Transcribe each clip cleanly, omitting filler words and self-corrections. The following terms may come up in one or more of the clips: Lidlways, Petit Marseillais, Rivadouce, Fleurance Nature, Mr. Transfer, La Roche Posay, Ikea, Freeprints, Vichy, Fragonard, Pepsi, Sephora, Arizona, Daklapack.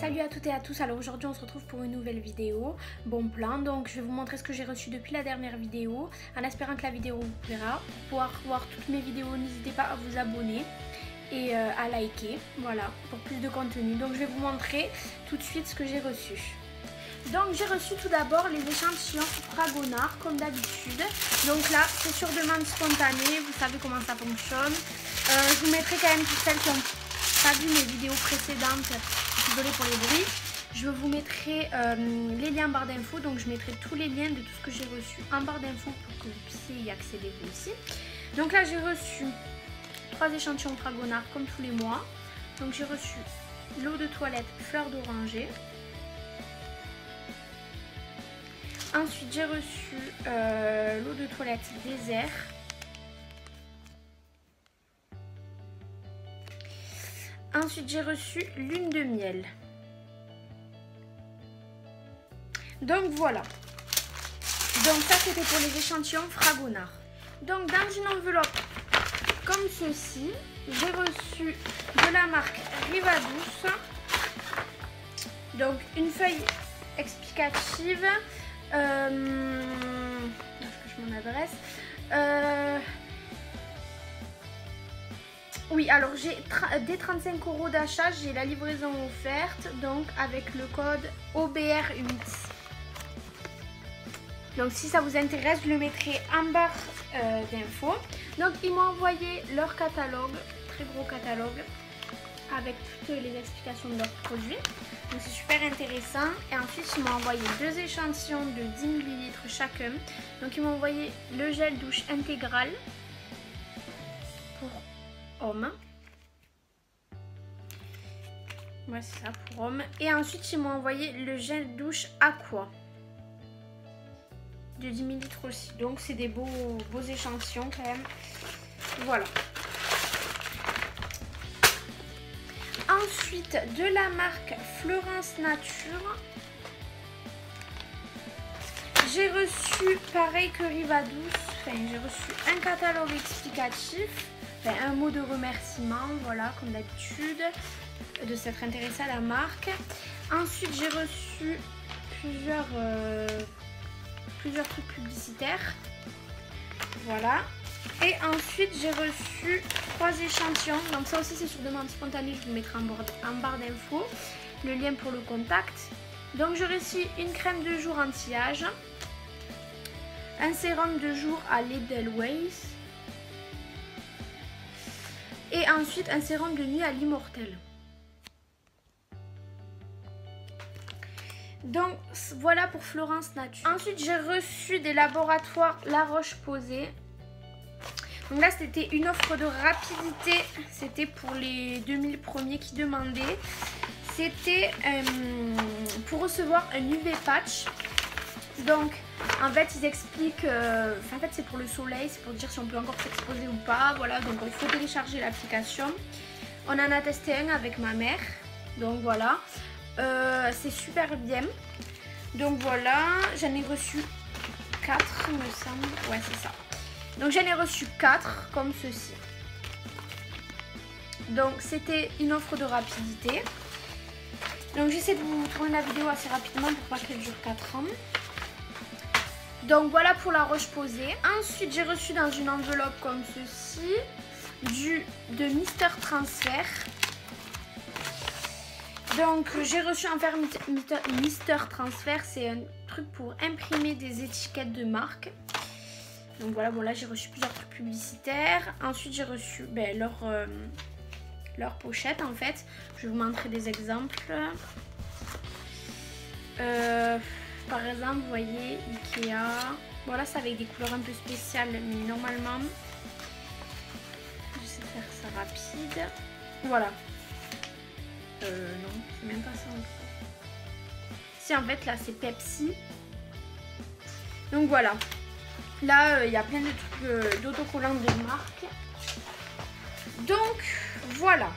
Salut à toutes et à tous, alors aujourd'hui on se retrouve pour une nouvelle vidéo bon plan. Donc je vais vous montrer ce que j'ai reçu depuis la dernière vidéo en espérant que la vidéo vous plaira. Pour pouvoir voir toutes mes vidéos, n'hésitez pas à vous abonner et à liker, voilà, pour plus de contenu. Donc je vais vous montrer tout de suite ce que j'ai reçu. Donc j'ai reçu tout d'abord les échantillons Fragonard comme d'habitude. Donc là c'est sur demande spontanée, vous savez comment ça fonctionne. Je vous mettrai quand même pour celles qui ont pas vu mes vidéos précédentes, désolée pour les bruits, je vous mettrai les liens en barre d'infos, donc je mettrai tous les liens de tout ce que j'ai reçu en barre d'infos pour que vous puissiez y accéder vous aussi. Donc là j'ai reçu 3 échantillons Fragonard comme tous les mois. Donc j'ai reçu l'eau de toilette fleur d'oranger, ensuite j'ai reçu l'eau de toilette désert, ensuite j'ai reçu lune de miel. Donc voilà, donc ça c'était pour les échantillons Fragonard. Donc dans une enveloppe comme ceci, j'ai reçu de la marque Rivadouce, donc une feuille explicative, est-ce que je m'en adresse, oui, alors j'ai dès 35 € d'achat, j'ai la livraison offerte, donc avec le code OBR8. Donc si ça vous intéresse, je le mettrai en barre d'infos. Donc ils m'ont envoyé leur catalogue, très gros catalogue, avec toutes les explications de leurs produits. Donc c'est super intéressant. Et ensuite ils m'ont envoyé 2 échantillons de 10 ml chacun. Donc ils m'ont envoyé le gel douche intégral pour homme. Ouais, c'est ça, pour homme. Et ensuite ils m'ont envoyé le gel douche aqua de 10 ml aussi. Donc c'est des beaux échantillons quand même. Voilà. Ensuite de la marque Fleurance Nature, j'ai reçu pareil que Rivadouce, j'ai reçu un catalogue explicatif. Un mot de remerciement, voilà, comme d'habitude, de s'être intéressé à la marque. Ensuite j'ai reçu plusieurs trucs publicitaires, voilà. Et ensuite j'ai reçu 3 échantillons, donc ça aussi c'est sur demande spontanée, je vous mettrai en barre d'infos le lien pour le contact. Donc j'ai reçu une crème de jour anti-âge, un sérum de jour à Lidlways, et ensuite un sérum de nuit à l'immortel. Donc voilà pour Fleurance Nature. Ensuite j'ai reçu des laboratoires La Roche Posay. Donc là c'était une offre de rapidité. C'était pour les 2000 premiers qui demandaient. C'était pour recevoir un UV patch. Donc en fait ils expliquent, en fait c'est pour le soleil, c'est pour dire si on peut encore s'exposer ou pas, voilà, donc il faut télécharger l'application. On en a testé un avec ma mère, donc voilà, c'est super bien. Donc voilà, j'en ai reçu 4 il me semble, ouais c'est ça. Donc j'en ai reçu 4 comme ceci. Donc c'était une offre de rapidité. Donc j'essaie de vous tourner la vidéo assez rapidement pour pas qu'elle dure 4 ans. Donc voilà pour La Roche Posay. Ensuite j'ai reçu dans une enveloppe comme ceci de Mr. Transfer. Donc j'ai reçu un verre Mr. Transfer, c'est un truc pour imprimer des étiquettes de marque. Donc voilà, bon là j'ai reçu plusieurs trucs publicitaires. Ensuite j'ai reçu leur pochette en fait. Je vais vous montrer des exemples. Par exemple, vous voyez, Ikea. Voilà, bon, c'est avec des couleurs un peu spéciales, mais normalement, je sais faire ça rapide. Voilà. Non, c'est même pas ça. Si, en fait, là, c'est Pepsi. Donc voilà. Là, il y a plein de trucs d'autocollants de marque. Donc, voilà.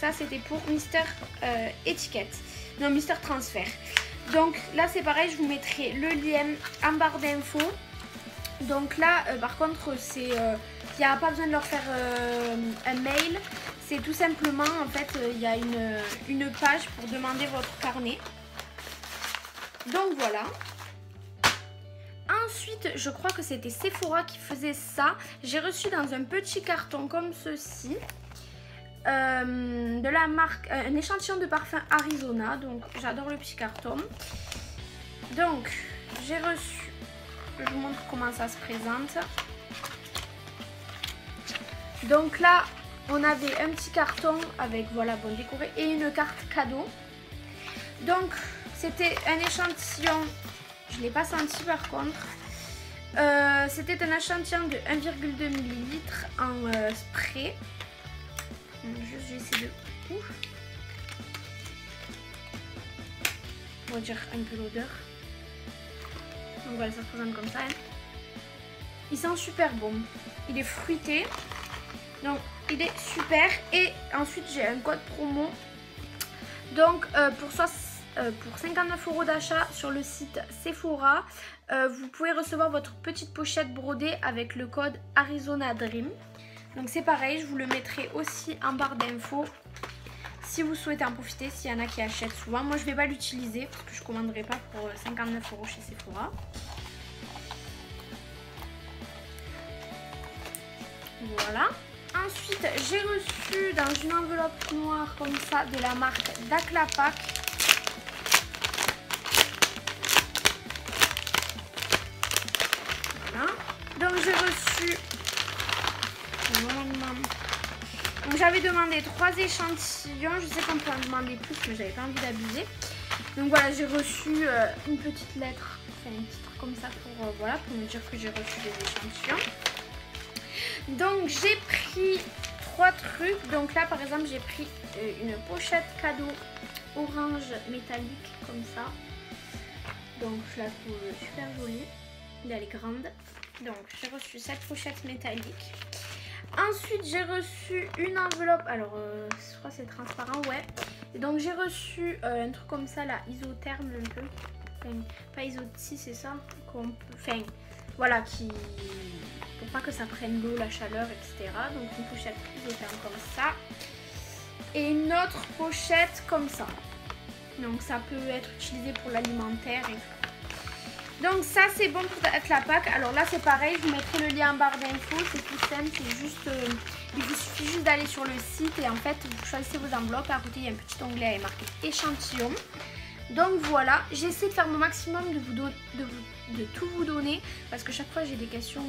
Ça, c'était pour Mister Étiquette. Non, Mister Transfer. Donc là c'est pareil, je vous mettrai le lien en barre d'infos. Donc là par contre il n'y a pas besoin de leur faire un mail, c'est tout simplement, en fait, il y a une page pour demander votre carnet. Donc voilà. Ensuite, je crois que c'était Sephora qui faisait ça. J'ai reçu dans un petit carton comme ceci, de la marque, un échantillon de parfum Arizona. Donc j'adore le petit carton. Donc j'ai reçu, je vous montre comment ça se présente. Donc là, on avait un petit carton avec, voilà, bon décoré, et une carte cadeau. Donc c'était un échantillon, je ne l'ai pas senti par contre. C'était un échantillon de 1,2 ml en spray. Juste, je vais essayer de... Ouf. On va dire un peu l'odeur. Donc voilà, ça se présente comme ça. Hein. Il sent super bon. Il est fruité. Donc il est super. Et ensuite j'ai un code promo. Donc pour 59 € d'achat sur le site Sephora, vous pouvez recevoir votre petite pochette brodée avec le code Arizonadream. Donc c'est pareil, je vous le mettrai aussi en barre d'infos si vous souhaitez en profiter, s'il y en a qui achètent souvent. Moi je ne vais pas l'utiliser parce que je ne commanderai pas pour 59 € chez Sephora. Voilà. Ensuite, j'ai reçu dans une enveloppe noire comme ça de la marque Daklapack. Voilà. Donc j'ai reçu... Donc j'avais demandé 3 échantillons. Je sais qu'on peut en demander plus, mais j'avais pas envie d'abuser. Donc voilà, j'ai reçu une petite lettre, enfin un petit truc comme ça pour, voilà, pour me dire que j'ai reçu des échantillons. Donc j'ai pris 3 trucs. Donc là par exemple j'ai pris une pochette cadeau orange métallique comme ça. Donc je la trouve super jolie. Elle est grande. Donc j'ai reçu cette pochette métallique. Ensuite j'ai reçu une enveloppe. Alors je crois que c'est transparent, ouais. Et donc j'ai reçu un truc comme ça là, isotherme un peu. Enfin, pas isotis, c'est ça qu'on peut... Enfin voilà, qui... pour pas que ça prenne l'eau, la chaleur, etc. Donc une pochette isotherme comme ça. Et une autre pochette comme ça. Donc ça peut être utilisé pour l'alimentaire et tout. Donc ça c'est bon pour Daklapack. Alors là c'est pareil, je vous mettrai le lien en barre d'infos, c'est tout simple, c'est juste, il vous suffit juste d'aller sur le site et en fait vous choisissez vos enveloppes. À côté il y a un petit onglet avec marqué échantillon. Donc voilà, j'essaie de faire mon maximum de tout vous donner parce que chaque fois j'ai des questions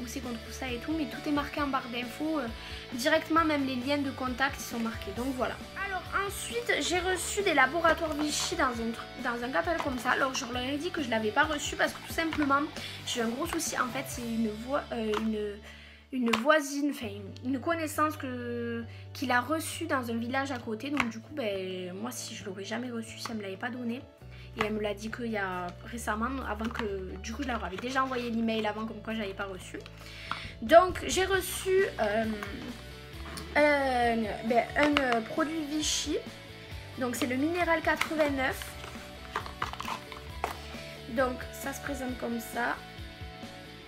où c'est qu'on trouve ça et tout, mais tout est marqué en barre d'infos directement, même les liens de contact sont marqués. Donc voilà. Alors ensuite j'ai reçu des laboratoires Vichy dans un carton comme ça. Alors je leur ai dit que je ne l'avais pas reçu parce que tout simplement j'ai un gros souci. En fait c'est une voisine, enfin une connaissance qu'il a reçue dans un village à côté. Donc du coup, ben, moi si je l'aurais jamais reçu, ça ne me l'avait pas donné. Et elle me l'a dit qu'il y a récemment, avant que, du coup je leur avais déjà envoyé l'email avant comme quoi je n'avais pas reçu. Donc j'ai reçu un produit Vichy. Donc c'est le minéral 89. Donc ça se présente comme ça.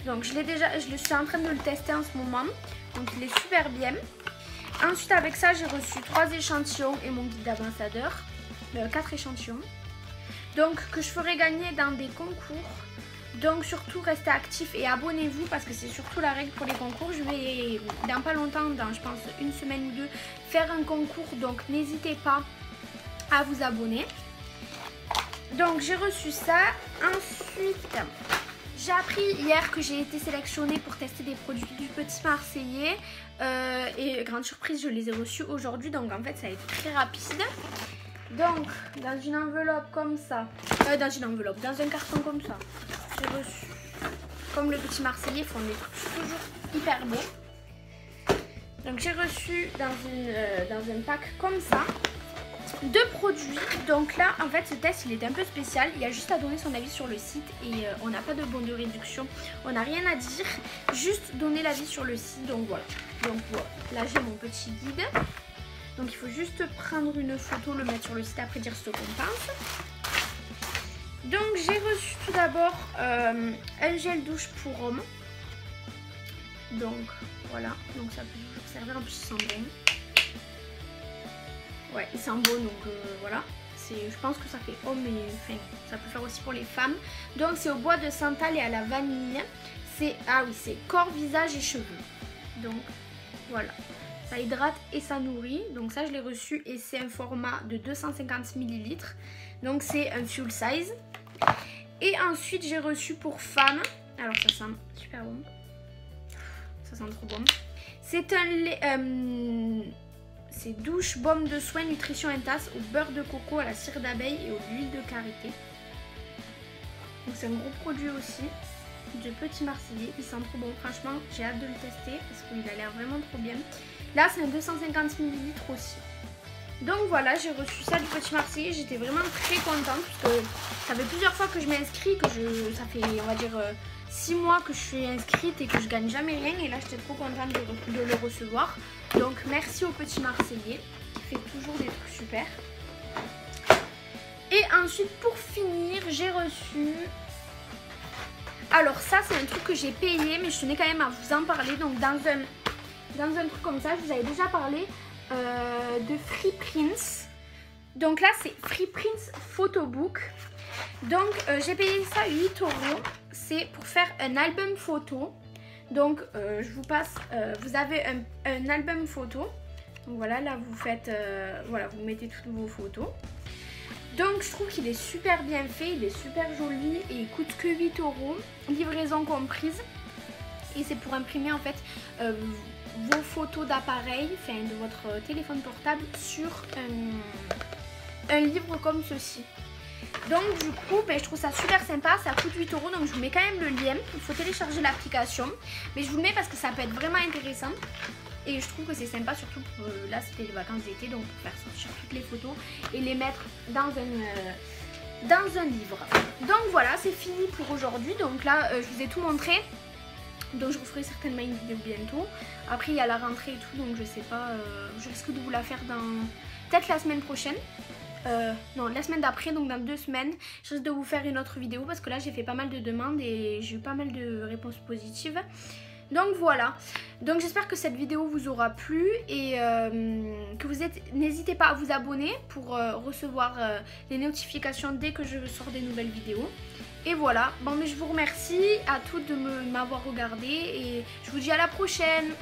Donc je suis en train de le tester en ce moment. Donc il est super bien. Ensuite avec ça j'ai reçu 3 échantillons et mon guide d'ambassadeur. 4 échantillons. Donc que je ferai gagner dans des concours. Donc surtout restez actifs et abonnez-vous parce que c'est surtout la règle pour les concours. Je vais dans pas longtemps, dans je pense une semaine ou deux, faire un concours. Donc n'hésitez pas à vous abonner. Donc j'ai reçu ça. Ensuite... J'ai appris hier que j'ai été sélectionnée pour tester des produits du Petit Marseillais et grande surprise, je les ai reçus aujourd'hui, donc en fait ça a été très rapide. Donc dans une enveloppe comme ça, dans un carton comme ça, j'ai reçu, comme le Petit Marseillais, font des trucs toujours hyper beaux. Donc j'ai reçu dans un pack comme ça. 2 produits. Donc là en fait ce test il est un peu spécial, il y a juste à donner son avis sur le site et on n'a pas de bon de réduction, on n'a rien à dire, juste donner l'avis sur le site. Donc voilà, là j'ai mon petit guide, donc il faut juste prendre une photo, le mettre sur le site, après dire ce qu'on pense. Donc j'ai reçu tout d'abord un gel douche pour homme, donc voilà, donc ça peut toujours servir, en plus il sent bien. ouais, c'est un beau, donc voilà. Je pense que ça fait homme, mais enfin, ça peut faire aussi pour les femmes. Donc c'est au bois de santal et à la vanille. Ah oui, c'est corps, visage et cheveux. Donc voilà, ça hydrate et ça nourrit. Donc ça, je l'ai reçu et c'est un format de 250 ml. Donc c'est un full size. Et ensuite j'ai reçu pour femmes, alors ça sent super bon, ça sent trop bon. C'est un lait, c'est douche, baume de soins, nutrition intense au beurre de coco, à la cire d'abeille et au l'huile de karité. Donc c'est un gros produit aussi de Petit Marseillais, il sent trop bon, franchement j'ai hâte de le tester parce qu'il a l'air vraiment trop bien. Là c'est un 250 ml aussi. Donc voilà, j'ai reçu ça du Petit Marseillais, j'étais vraiment très contente parce que ça fait plusieurs fois que je m'inscris, ça fait on va dire 6 mois que je suis inscrite et que je gagne jamais rien, et là j'étais trop contente de le recevoir. Donc merci au Petit Marseillais qui fait toujours des trucs super. Et ensuite pour finir j'ai reçu, alors ça c'est un truc que j'ai payé mais je tenais quand même à vous en parler. Donc dans un truc comme ça, je vous avais déjà parlé de Freeprints. Donc là c'est Freeprints Photobook. Donc j'ai payé ça 8 €. C'est pour faire un album photo. Donc je vous passe, vous avez un album photo. Donc voilà, là vous faites, voilà, vous mettez toutes vos photos. Donc je trouve qu'il est super bien fait, il est super joli et il coûte que 8 €, livraison comprise. Et c'est pour imprimer en fait vos photos d'appareil, enfin de votre téléphone portable sur un livre comme ceci. Donc du coup ben, je trouve ça super sympa, ça coûte 8 €, donc je vous mets quand même le lien, il faut télécharger l'application, mais je vous le mets parce que ça peut être vraiment intéressant et je trouve que c'est sympa, surtout pour, là c'était les vacances d'été, donc pour faire sortir toutes les photos et les mettre dans un livre. Donc voilà, c'est fini pour aujourd'hui. Donc là je vous ai tout montré. Donc je vous ferai certainement une vidéo bientôt. Après il y a la rentrée et tout, donc je sais pas, je risque de vous la faire peut-être la semaine prochaine. Non, la semaine d'après, donc dans 2 semaines, je risque de vous faire une autre vidéo parce que là j'ai fait pas mal de demandes et j'ai eu pas mal de réponses positives. Donc voilà, donc j'espère que cette vidéo vous aura plu et que vous êtes... N'hésitez pas à vous abonner pour recevoir les notifications dès que je sors des nouvelles vidéos. Et voilà, bon mais je vous remercie à toutes de m'avoir regardé et je vous dis à la prochaine.